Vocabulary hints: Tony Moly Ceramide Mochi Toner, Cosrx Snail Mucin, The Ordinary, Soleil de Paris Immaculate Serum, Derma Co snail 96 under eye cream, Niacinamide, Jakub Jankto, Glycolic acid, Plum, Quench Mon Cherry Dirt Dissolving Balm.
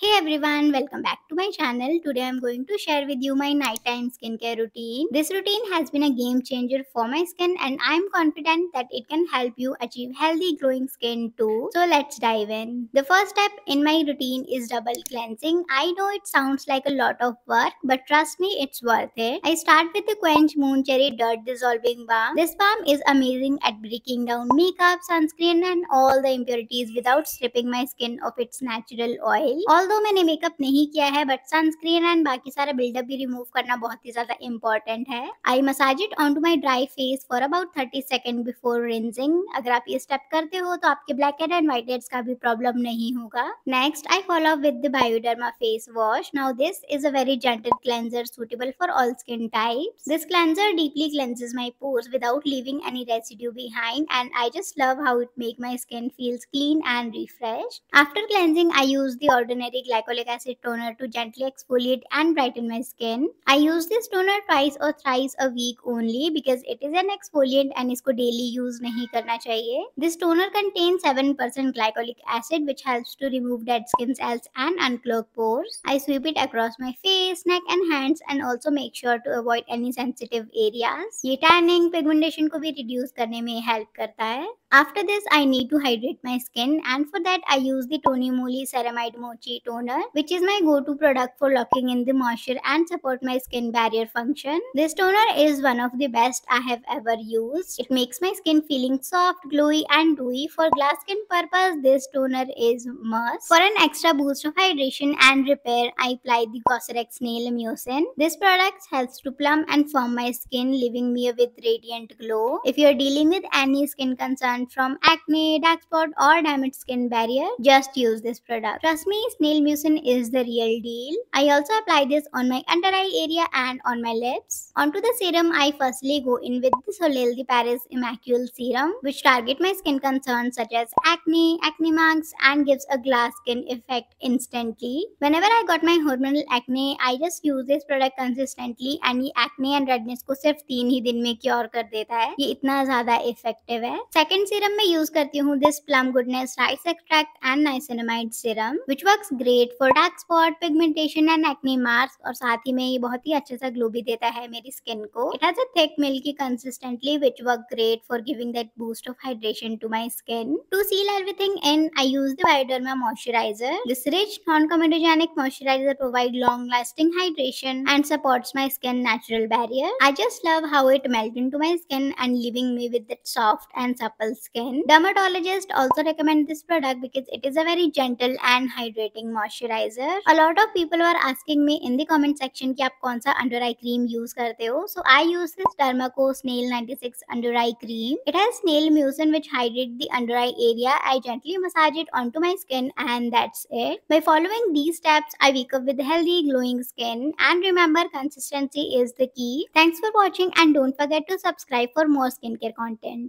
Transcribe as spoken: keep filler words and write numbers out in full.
Hey everyone, welcome back to my channel. Today I'm going to share with you my nighttime skincare routine. This routine has been a game changer for my skin and I'm confident that it can help you achieve healthy glowing skin too. So let's dive in. The first step in my routine is double cleansing. I know it sounds like a lot of work, but trust me, it's worth it. I start with the Quench Mon Cherry Dirt Dissolving Balm. This balm is amazing at breaking down makeup, sunscreen and all the impurities without stripping my skin of its natural oil. All तो मैंने makeup नहीं किया है but sunscreen and बाकी सारा buildup भी remove करना बहुत ही ज्यादा इम्पोर्टेंट है. I massage it on to my dry face for about thirty second before rinsing. अगर आप ये स्टेप करते हो तो आपके black head and white heads का भी प्रॉब्लम नहीं होगा. Next I follow up with the Bioderma face wash. Now this is a very gentle cleanser suitable for all skin types. This cleanser deeply cleanses my pores without leaving any residue behind and I just love how it make my skin feels clean and refresh. After cleansing I use the ordinary Glycolic acid toner to gently exfoliate and brighten my skin. I use this toner twice or thrice a week only because it is an exfoliant and इसको daily use नहीं करना चाहिए. This toner contains seven percent glycolic acid which helps to remove dead skin cells and unclog pores. I sweep it across my face, neck and hands and also make sure to avoid any sensitive areas. ये tanning, pigmentation को भी reduce करने में help करता है. After this, I need to hydrate my skin and for that I use the Tony Moly Ceramide Mochi Toner, which is my go-to product for locking in the moisture and support my skin barrier function. This toner is one of the best I have ever used. It makes my skin feeling soft, glowy and dewy. For glass skin purpose, this toner is must. For an extra boost of hydration and repair, I apply the Cosrx Snail Mucin. This product helps to plump and firm my skin, leaving me with radiant glow. If you are dealing with any skin concern from acne, dark spot or damaged skin barrier, just use this product. Trust me, Snail Mucin is the real deal. I also apply this on my under eye area and on my lips. Onto the serum, I firstly go in with the Soleil de Paris Immaculate Serum, which target my skin concerns such as acne, acne marks and gives a glass skin effect instantly. Whenever I got my hormonal acne, I just use this product consistently and ये acne and redness को सिर्फ तीन ही दिन में cure कर देता है. ये इतना ज़्यादा effective है. Second सीरम में यूज करती हूँ this plum goodness rice extract and niacinamide serum, which works great for dark spot, pigmentation and acne marks और साथ ही में ये बहुत ही अच्छे सा ग्लो भी देता है मेरी स्किन को. It has a thick milky consistently which work great for giving that boost of hydration to my skin. To seal everything in, I use the Bioderma moisturiser. This rich non comedogenic moisturiser provide long lasting hydration and supports my skin natural barrier. I just love how it melt into my skin and leaving me with that soft and supple skin. Dermatologists also recommend this product because it is a very gentle and hydrating moisturizer. A lot of people were asking me in the comment section कि आप कौन सा under eye cream use करते हो. So I use this Derma Co Snail ninety-six under eye cream. It has snail mucin which hydrates the under eye area. I gently massage it onto my skin and that's it. By following these steps, I wake up with healthy glowing skin. And remember, consistency is the key. Thanks for watching and don't forget to subscribe for more skincare content.